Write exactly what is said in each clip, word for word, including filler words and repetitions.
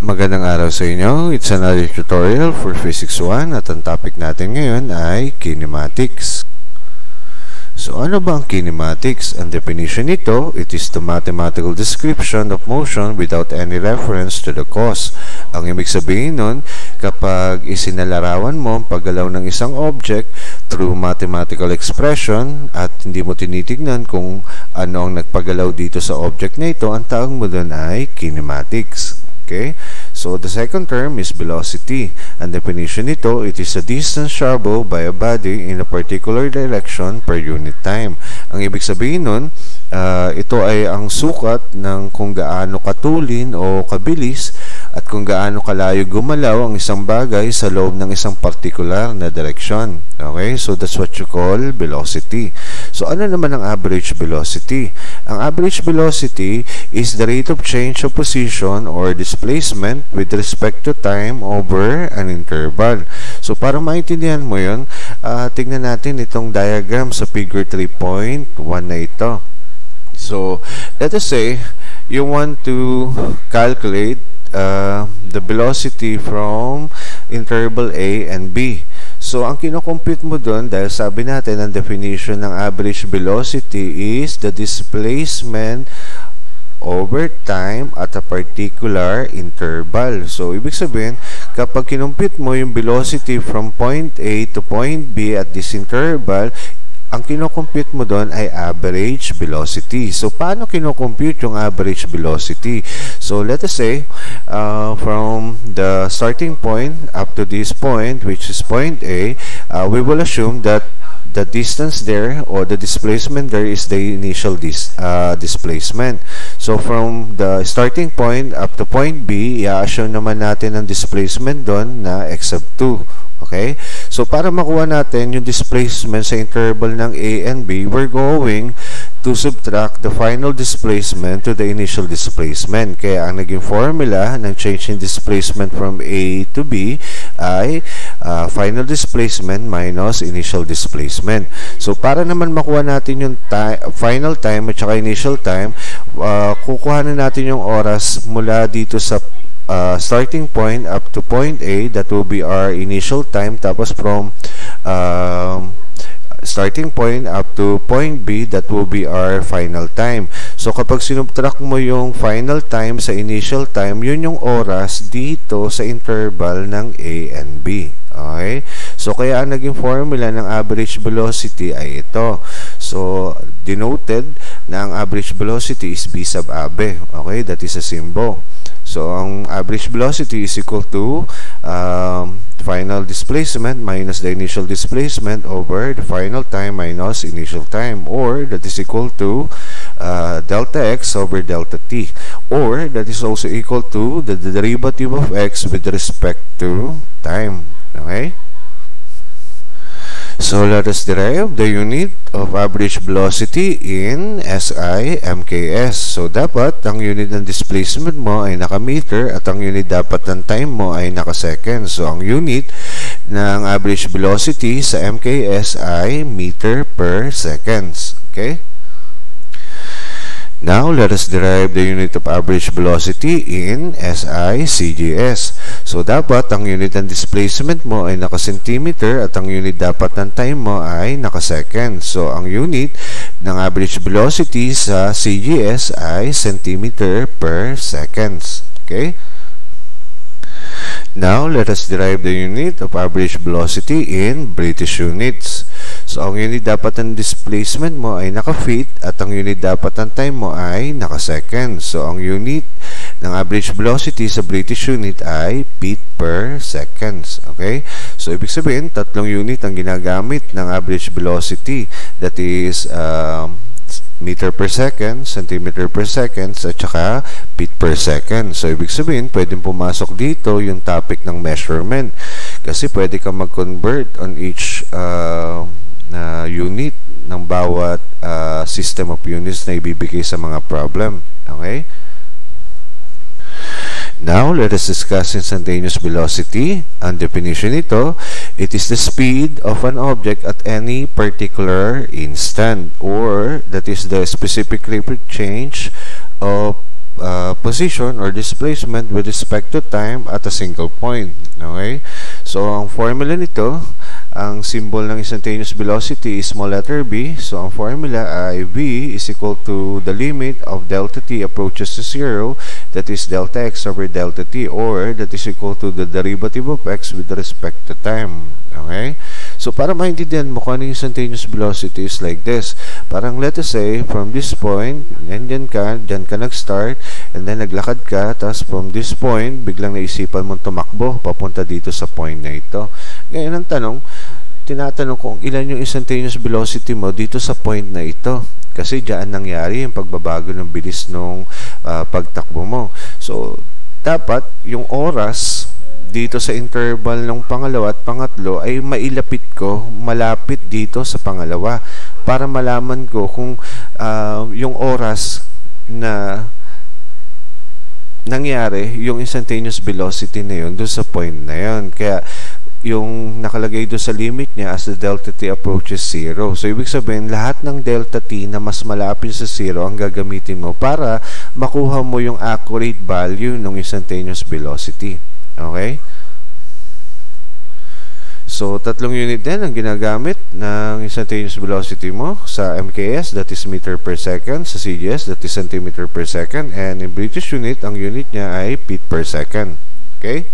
Magandang araw sa inyo. It's another tutorial for Physics one at ang topic natin ngayon ay Kinematics. So ano ba ang Kinematics? Ang definition nito, it is the mathematical description of motion without any reference to the cause. Ang ibig sabihin nun, kapag isinalarawan mo ang paggalaw ng isang object through mathematical expression at hindi mo tinitignan kung ano ang nagpagalaw dito sa object na ito, ang tawag mo dun ay Kinematics. Okay? So, the second term is velocity. Ang definition nito, it is a distance traveled by a body in a particular direction per unit time. Ang ibig sabihin nun, uh, ito ay ang sukat ng kung gaano katulin o kabilis at kung gaano kalayo gumalaw ang isang bagay sa loob ng isang particular na direksyon. Okay? So, that's what you call velocity. So, ano naman ang average velocity? Ang average velocity is the rate of change of position or displacement with respect to time over an interval. So, para maintindihan mo yun, uh, tignan natin itong diagram sa figure three point one na ito. So, let us say you want to calculate uh, the velocity from interval A and B. So, ang kinocompute mo doon, dahil sabi natin ang definition ng average velocity is the displacement over time at a particular interval. So, ibig sabihin, kapag kinompute mo yung velocity from point A to point B at this interval, ang kinocompute mo doon ay average velocity. So, paano kinocompute yung average velocity? So, let us say, uh, from the starting point up to this point, which is point A, uh, we will assume that the distance there or the displacement there is the initial dis uh, displacement. So, from the starting point up to point B, i-assume naman natin ang displacement doon na x sub two. Okay? So, para makuha natin yung displacement sa interval ng A and B, we're going to subtract the final displacement to the initial displacement. Kaya, ang naging formula ng change in displacement from A to B ay uh, final displacement minus initial displacement. So, para naman makuha natin yung ti final time at saka initial time, uh, kukuhanin natin yung oras mula dito sa Uh, starting point up to point A, that will be our initial time. Tapos from uh, starting point up to point B, that will be our final time. So kapag sinubtract mo yung final time sa initial time, yun yung oras dito sa interval ng A and B. Okay? So kaya ang naging formula ng average velocity ay ito. So denoted na ang average velocity is B sub A B. Okay? That is a symbol. So, ang average velocity is equal to um, final displacement minus the initial displacement over the final time minus initial time, or that is equal to uh, delta x over delta t, or that is also equal to the derivative of x with respect to time. Okay? So, let us derive the unit of average velocity in S I M K S. So, dapat ang unit ng displacement mo ay naka-meter at ang unit dapat ng time mo ay naka-second. So, ang unit ng average velocity sa M K S ay meter per seconds. Okay? Now, let us derive the unit of average velocity in S I C G S. So, dapat ang unit ng displacement mo ay naka-centimeter at ang unit dapat ng time mo ay naka-second. So, ang unit ng average velocity sa C G S ay centimeter per seconds. Okay? Now, let us derive the unit of average velocity in British units. So, ang unit dapat ng displacement mo ay naka-feet at ang unit dapat ng time mo ay naka-second. So, ang unit ng average velocity sa British unit ay feet per seconds. Okay? So, ibig sabihin, tatlong unit ang ginagamit ng average velocity. That is, um, meter per second, centimeter per second, at saka feet per second. So, ibig sabihin, pwedeng pumasok dito yung topic ng measurement. Kasi pwede kang mag-convert on each uh, na unit ng bawat uh, system of units na ibibigay sa mga problem. Okay? Now, let us discuss instantaneous velocity. Ang definition nito, it is the speed of an object at any particular instant, or that is the specific rate of change of uh, position or displacement with respect to time at a single point. Okay? So, ang formula nito, ang symbol ng instantaneous velocity is small letter b. So, ang formula ay v is equal to the limit of delta t approaches to zero, that is delta x over delta t, or that is equal to the derivative of x with respect to time. Okay? So, para maintindihan mo kung ano yung instantaneous velocity is like this. Parang let us say, from this point, and then ka, dyan ka nag-start, and then naglakad ka, tapos from this point, biglang naisipan mong tumakbo, papunta dito sa point na ito. Ngayon ang tanong, tinatanong kung ilan yung instantaneous velocity mo dito sa point na ito. Kasi dyan nangyari yung pagbabago ng bilis nung uh, pagtakbo mo. So, dapat yung oras dito sa interval ng pangalawa at pangatlo ay mailapit ko malapit dito sa pangalawa para malaman ko kung uh, yung oras na nangyari yung instantaneous velocity na yun doon sa point na yun. Kaya yung nakalagay doon sa limit niya as the delta t approaches zero. So, ibig sabihin, lahat ng delta t na mas malapit sa zero ang gagamitin mo para makuha mo yung accurate value ng instantaneous velocity. Okay? So, tatlong unit din ang ginagamit ng instantaneous velocity mo sa M K S, that is meter per second, sa C G S, that is centimeter per second, and in British unit, ang unit niya ay feet per second. Okay?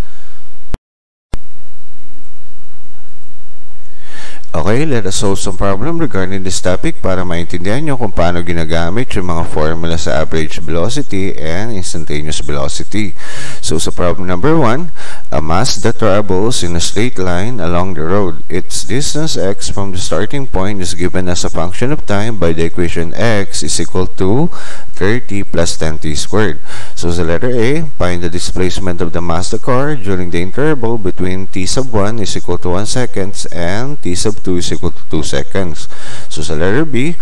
Okay, let us solve some problem regarding this topic para maintindihan nyo kung paano ginagamit yung mga formula sa average velocity and instantaneous velocity. So, sa problem number one, a mass that travels in a straight line along the road. Its distance x from the starting point is given as a function of time by the equation x is equal to thirty plus ten t squared. So, sa letter A, find the displacement of the mass of the car during the interval between t sub one is equal to one seconds and t sub two is equal to two seconds. So, sa letter B,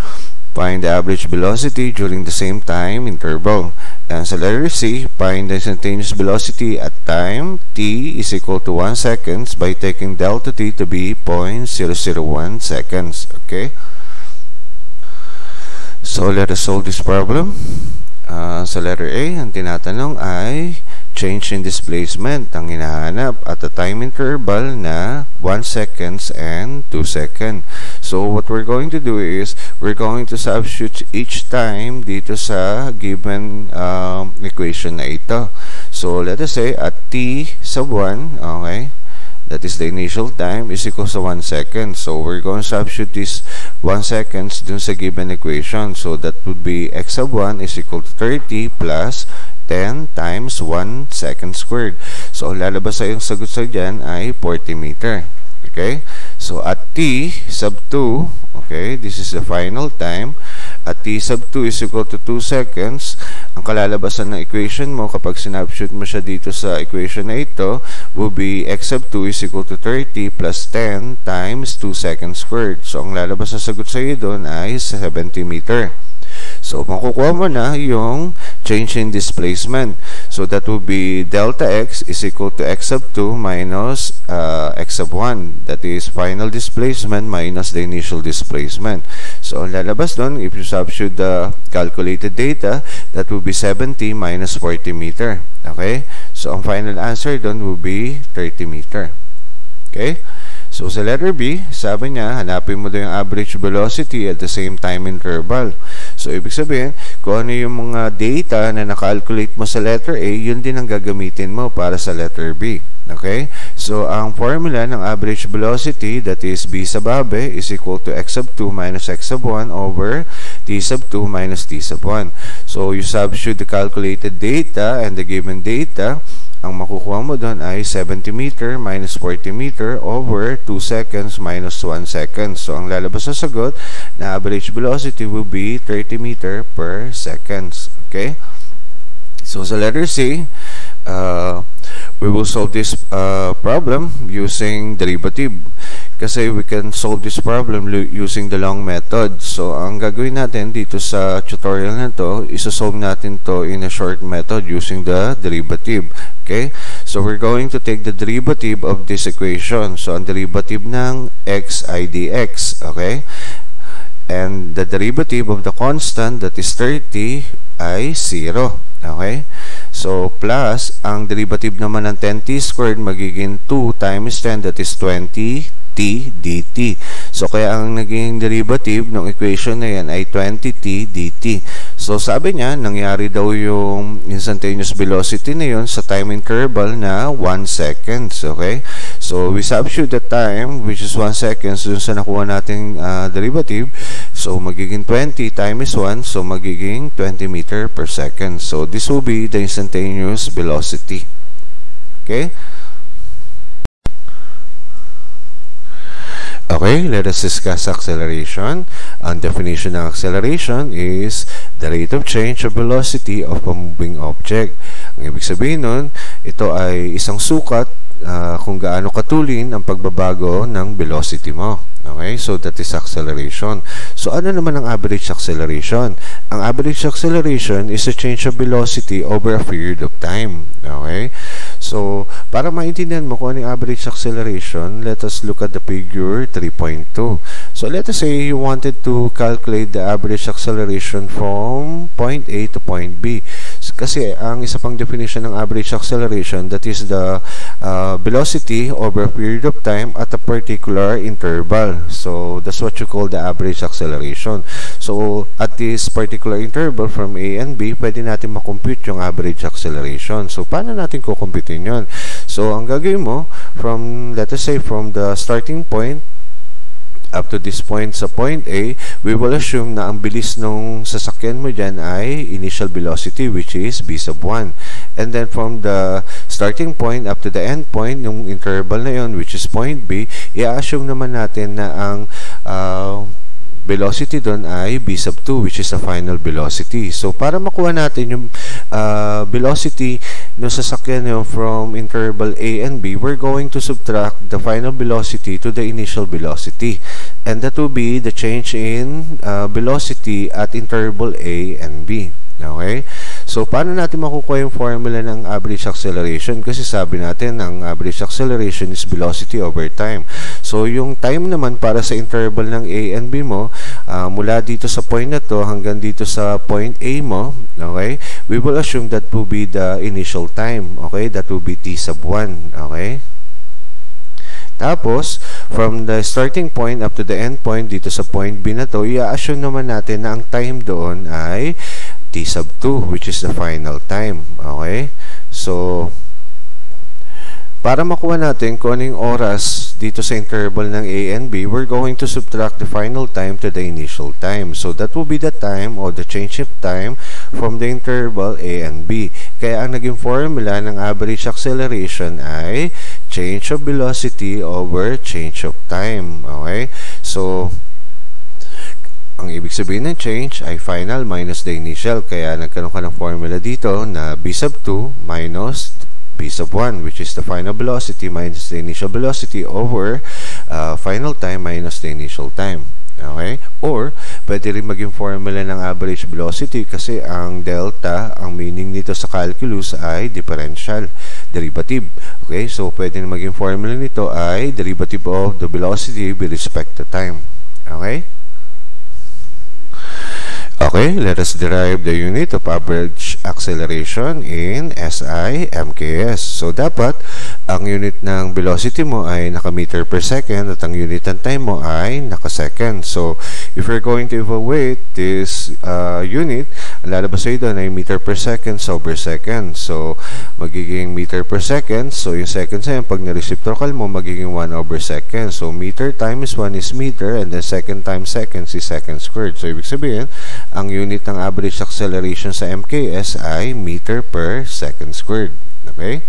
find the average velocity during the same time interval. And sa letter C, find the instantaneous velocity at time t is equal to one seconds by taking delta t to be zero point zero zero one seconds. Okay? So, let us solve this problem. Uh, sa letter A, ang tinatanong ay change in displacement ang hinahanap at a time interval na one seconds and two seconds. So, what we're going to do is, we're going to substitute each time dito sa given um, equation na ito. So, let us say, at t sub one, okay, that is the initial time, is equal to one second. So, we're going to substitute this one seconds dun sa given equation. So, that would be x sub one is equal to thirty plus ten times one second squared. So, ang lalabas sa yung sagot sa dyan ay forty meter. Okay? So, at t sub two, okay, this is the final time. At t sub two is equal to two seconds. Ang kalalabasan ng equation mo kapag sinabshoot mo siya dito sa equation na ito will be x sub two is equal to thirty plus ten times two seconds squared. So, ang lalabas sa sagot sa iyo doon ay seventy meter. So, makukuha mo na yung change in displacement. So, that would be delta x is equal to x sub two minus uh, x sub one. That is final displacement minus the initial displacement. So, lalabas dun, if you substitute the calculated data, that would be seventy minus forty meter. Okay? So, ang final answer dun will be thirty meter. Okay? So, sa letter B, sabi niya, hanapin mo doon yung average velocity at the same time interval. So, ibig sabihin, kung ano yung mga data na nakalculate mo sa letter A, yun din ang gagamitin mo para sa letter B. Okay? So, ang formula ng average velocity, that is B sub A B, is equal to x sub two minus x sub one over t sub two minus t sub one. So, you substitute the calculated data and the given data. Ang makukuha mo doon ay seventy meter minus forty meter over two seconds minus one second. So, ang lalabas sa sagot na average velocity will be thirty meter per seconds. Okay? So, sa letter C, uh, we will solve this uh, problem using derivative. Kasi we can solve this problem using the long method. So, ang gagawin natin dito sa tutorial na to, isosolve natin to in a short method using the derivative. Okay? So, we're going to take the derivative of this equation. So, ang derivative ng x ay dx. Okay? And the derivative of the constant, that is thirty, ay zero. Okay? So, plus, ang derivative naman ng ten t squared magiging two times ten, that is twenty t dt. So, kaya ang naging derivative ng equation na yan ay twenty t dt. So, sabi niya, nangyari daw yung instantaneous velocity na yun sa time interval na one seconds. Okay? So, we substitute the time, which is one seconds, dun sa nakuha nating uh, derivative. So, magiging twenty times one, so magiging twenty meter per second. So, this will be the instantaneous velocity. Okay? Okay, let us discuss acceleration. Ang definition ng acceleration is the rate of change of velocity of a moving object. Ang ibig sabihin nun, ito ay isang sukat uh, kung gaano katulin ang pagbabago ng velocity mo. Okay, so that is acceleration. So, ano naman ang average acceleration? Ang average acceleration is the change of velocity over a period of time. Okay, so para maintindihan mo kung ano yung average acceleration, let us look at the figure three point two. So, let us say you wanted to calculate the average acceleration from point A to point B. Kasi ang isa pang definition ng average acceleration, that is the uh, velocity over a period of time at a particular interval. So, that's what you call the average acceleration. So, at this particular interval from A and B, pwede natin makompute yung average acceleration. So, paano natin kukomputin yun? So, ang gagawin mo, from, let us say, from the starting point up to this point sa point A, we will assume na ang bilis nung sasakyan mo dyan ay initial velocity, which is B sub one. And then from the starting point up to the end point, yung interval na yun, which is point B, i-assume naman natin na ang uh, velocity doon ay B sub two, which is the final velocity. So, para makuha natin yung uh, velocity no sasakyan nyo from interval A and B, we're going to subtract the final velocity to the initial velocity. And that will be the change in uh, velocity at interval A and B. Okay? So, paano natin makukuha yung formula ng average acceleration? Kasi sabi natin, ang average acceleration is velocity over time. So, yung time naman para sa interval ng A and B mo, uh, mula dito sa point na to hanggang dito sa point A mo, okay? We will assume that will be the initial time. Okay? That will be T sub one. Okay? Tapos, from the starting point up to the end point, dito sa point B na to, i-assume naman natin na ang time doon ay T sub two, which is the final time. Okay? So, para makuha natin kung anong oras dito sa interval ng A and B, we're going to subtract the final time to the initial time. So, that will be the time or the change of time from the interval A and B. Kaya ang naging formula ng average acceleration ay change of velocity over change of time. Okay? So, ang ibig sabihin ng change ay final minus the initial. Kaya nagkaroon ka ng formula dito na B sub two minus B sub one, which is the final velocity minus the initial velocity over uh, final time minus the initial time. Okay? Or, pwede rin maging formula ng average velocity kasi ang delta, ang meaning nito sa calculus ay differential derivative. Okay? So, pwede rin maging formula nito ay derivative of the velocity with respect to time. Okay? Okay, let us derive the unit of average acceleration in S I M K S. So, dapat ang unit ng velocity mo ay naka meter per second at ang unit ng time mo ay naka second. So, if you're going to evaluate this uh, unit, ang lalabas sa'yo doon ay meter per second over second. So, magiging meter per second. So, yung second sa'yo, pag na-reciprocal mo, magiging one over second. So, meter times one is meter and then second times second is second squared. So, ibig sabihin, ang unit ng average acceleration sa M K S ay meter per second squared. Okay?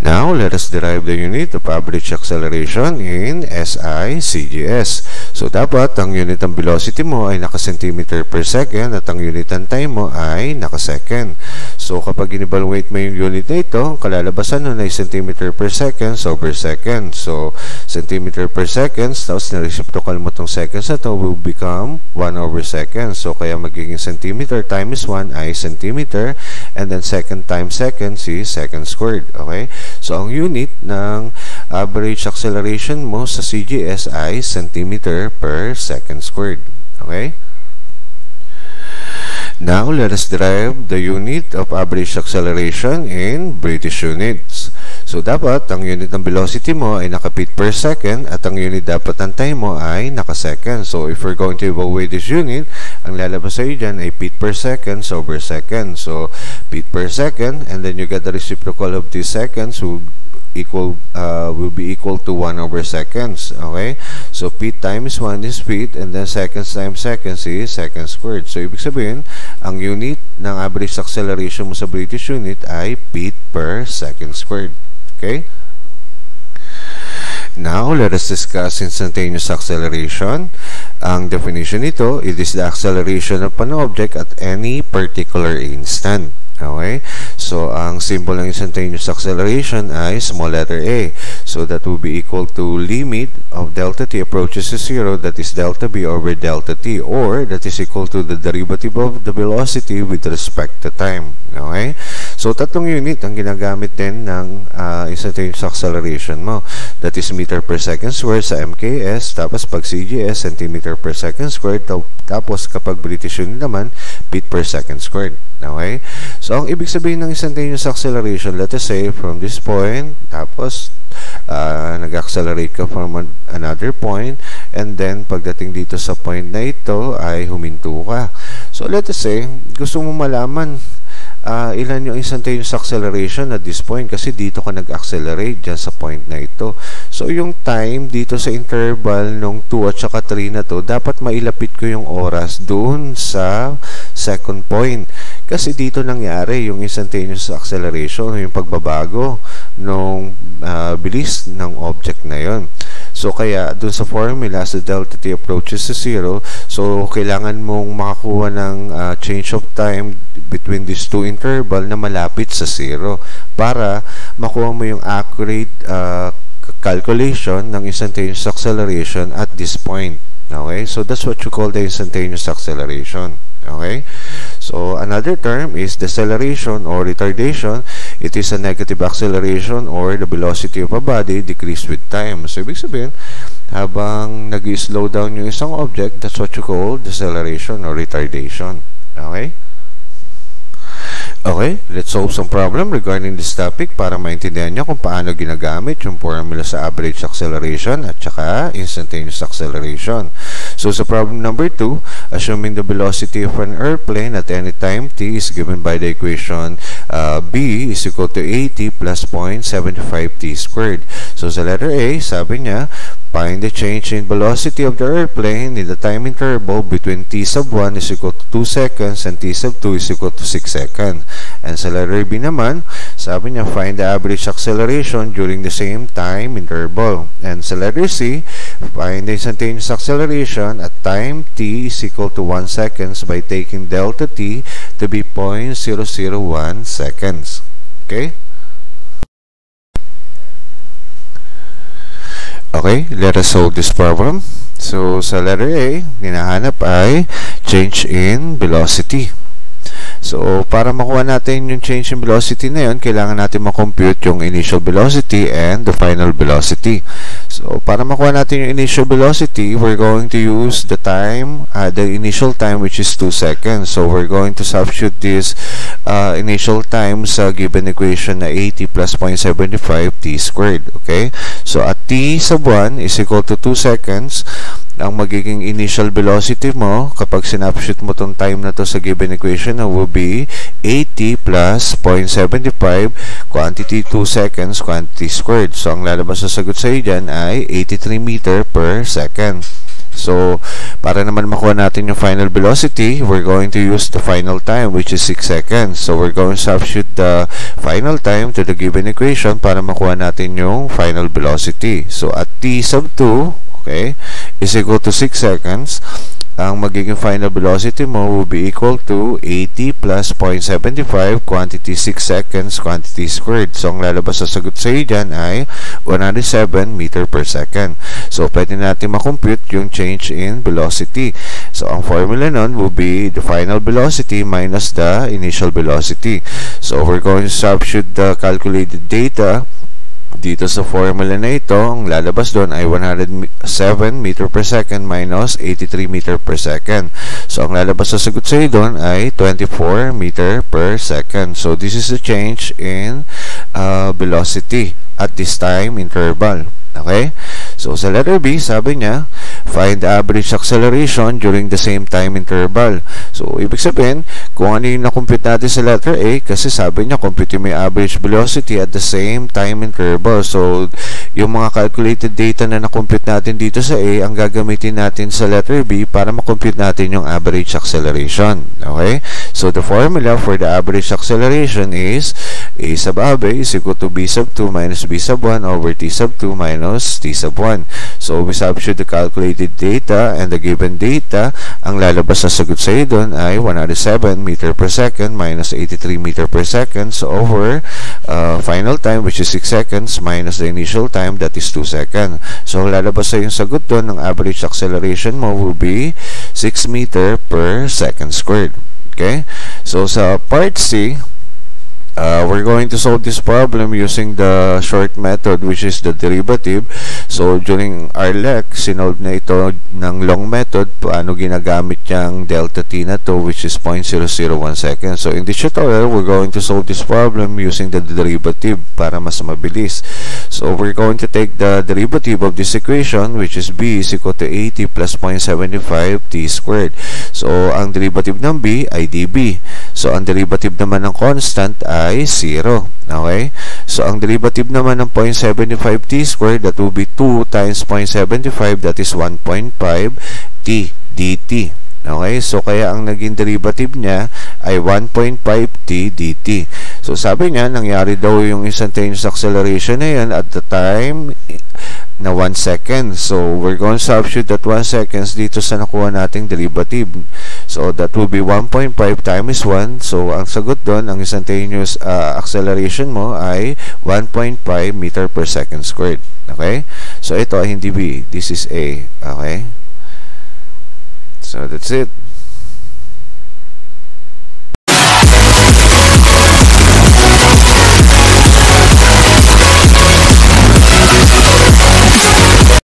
Now, let us derive the unit of average acceleration in S I C G S. So, dapat ang unit ng velocity mo ay naka-centimeter per second at ang unit ng time mo ay naka-second. So, kapag in-evaluate mo yung unit na ito, kalalabasan nun ay centimeter per seconds over seconds. So, centimeter per seconds, tapos na-reciprocal mo itong seconds na ito, will become one over seconds. So, kaya magiging centimeter times one ay centimeter, and then second times seconds is second squared. Okay? So, ang unit ng average acceleration mo sa C G S ay centimeter per second squared. Okay? Now, let us derive the unit of average acceleration in British units. So, dapat ang unit ng velocity mo ay naka feet per second at ang unit dapat ng time mo ay naka second. So, if we're going to evaluate this unit, ang lalabas sa'yo dyan ay feet per second over second. So, feet per second, and then you get the reciprocal of these seconds will equal uh, will be equal to one over seconds. Okay? So, feet times one is feet, and then seconds times seconds is seconds squared. So, ibig sabihin, ang unit ng average acceleration mo sa British unit ay feet per second squared. Okay. Now, let us discuss instantaneous acceleration. Ang definition nito, it is the acceleration of an object at any particular instant. Okay? So, ang symbol ng instantaneous acceleration ay small letter a. So, that will be equal to limit of delta t approaches to zero, that is delta b over delta t, or that is equal to the derivative of the velocity with respect to time. Okay? So, tatlong unit ang ginagamit din ng uh, instantaneous acceleration mo. That is meter per second squared sa M K S, tapos pag C G S, centimeter per second squared, tapos kapag British unit naman, feet per second squared. Okay? So, ang ibig sabihin ng instantaneous acceleration, let us say, from this point, tapos uh, nag-accelerate ka from an another point, and then pagdating dito sa point na ito, ay huminto ka. So, let us say, gusto mo malaman Uh, ilan yung instantaneous acceleration at this point kasi dito ka nag-accelerate dyan sa point na ito. So, yung time dito sa interval nung two at saka three na to, dapat mailapit ko yung oras dun sa second point. Kasi dito nangyari yung instantaneous acceleration, yung pagbabago nung uh, bilis ng object na yon. So, kaya dun sa formula, sa delta t approaches to zero, so, kailangan mong makakuha ng uh, change of time between these two interval na malapit sa zero para makuha mo yung accurate uh, calculation ng instantaneous acceleration at this point. Okay? So, that's what you call the instantaneous acceleration. Okay? So, another term is deceleration or retardation. It is a negative acceleration or the velocity of a body decreased with time. So, ibig sabihin, habang nag-slow down yung isang object, that's what you call deceleration or retardation. Okay? Okay, let's solve some problem regarding this topic para maintindihan nyo kung paano ginagamit yung formula sa average acceleration at saka instantaneous acceleration. So, sa problem number two, assuming the velocity of an airplane at any time t is given by the equation uh, b is equal to eighty plus zero point seven five t squared. So, sa letter A, sabi niya, find the change in velocity of the airplane in the time interval between t sub one is equal to two seconds and t sub two is equal to six seconds. And sa letter B naman, sabi niya, find the average acceleration during the same time interval. And sa letter C, find the instantaneous acceleration at time t is equal to one seconds by taking delta t to be zero point zero zero one seconds. Okay? Okay, let us solve this problem. So, sa letter A, hinahanap ay change in velocity. So, para makuha natin yung change in velocity na yun, kailangan natin makompute yung initial velocity and the final velocity. So, para makuha natin yung initial velocity, we're going to use the time, uh, the initial time which is two seconds. So, we're going to substitute this uh, initial time sa given equation na eighty plus zero point seven five t squared. Okay? So, at t sub one is equal to two seconds, ang magiging initial velocity mo kapag sinapshoot mo tong time na to sa given equation will be eighty plus zero point seven five quantity two seconds quantity squared. So, ang lalabas na sagot sa iyo dyan ay eighty-three meter per second. So, para naman makuha natin yung final velocity, we're going to use the final time which is six seconds. So, we're going to substitute the final time to the given equation para makuha natin yung final velocity. So, at t sub two, okay, is equal to six seconds, ang magiging final velocity mo will be equal to eighty plus zero point seven five quantity six seconds quantity squared. So, ang lalabas sa sagot sa iyo dyan ay one hundred seven meter per second. So, pwede natin makompute yung change in velocity. So, ang formula nun will be the final velocity minus the initial velocity. So, we're going to substitute the calculated data Dito sa formula na ito, ang lalabas doon ay one hundred seven meter per second minus eighty-three meter per second. So, ang lalabas sa sagot sa'yo doon ay twenty-four meter per second. So, this is the change in uh, velocity at this time interval. Okay? So, sa letter B, sabi niya, find the average acceleration during the same time interval. So, ibig sabihin, kung ano yung na-compute natin sa letter A, kasi sabi niya, compute yung may average velocity at the same time interval. So, yung mga calculated data na na-compute natin dito sa A, ang gagamitin natin sa letter B para ma-compute natin yung average acceleration. Okay? So, the formula for the average acceleration is A sub A is equal to B sub two minus B sub one over T sub two minus T sub one. So, we substitute the calculated data and the given data. Ang lalabas na sagot sa iyo doon ay one hundred seven meter per second minus eighty-three meter per seconds over uh, final time, which is six seconds, minus the initial time, that is two seconds. So, ang lalabas sa yung sagot doon, ang average acceleration mo will be six meter per second squared. Okay? So, sa part C, Uh, we're going to solve this problem using the short method, which is the derivative. So, during our L E C, sinolve na ito ng long method, paano ginagamit niyang delta t na to, which is zero point zero zero one seconds. So, in this tutorial, we're going to solve this problem using the derivative para mas mabilis. So, we're going to take the derivative of this equation, which is b is equal to eighty plus zero point seven five t squared. So, ang derivative ng b ay db. So, ang derivative naman ng constant ay zero. Okay? So, ang derivative naman ng zero point seven five t squared, that will be two times zero point seven five, that is one point five t dt. Okay? So, kaya ang naging derivative niya ay one point five t dt. So, sabi niya, nangyari daw yung instantaneous acceleration na yun at the time na one second. So, we're going to substitute that one seconds dito sa nakuha nating derivative. So, that will be one point five times one. So, ang sagot doon, ang instantaneous uh, acceleration mo ay one point five meter per second squared. Okay? So, ito ay hindi B. This is A. Okay? So, that's it.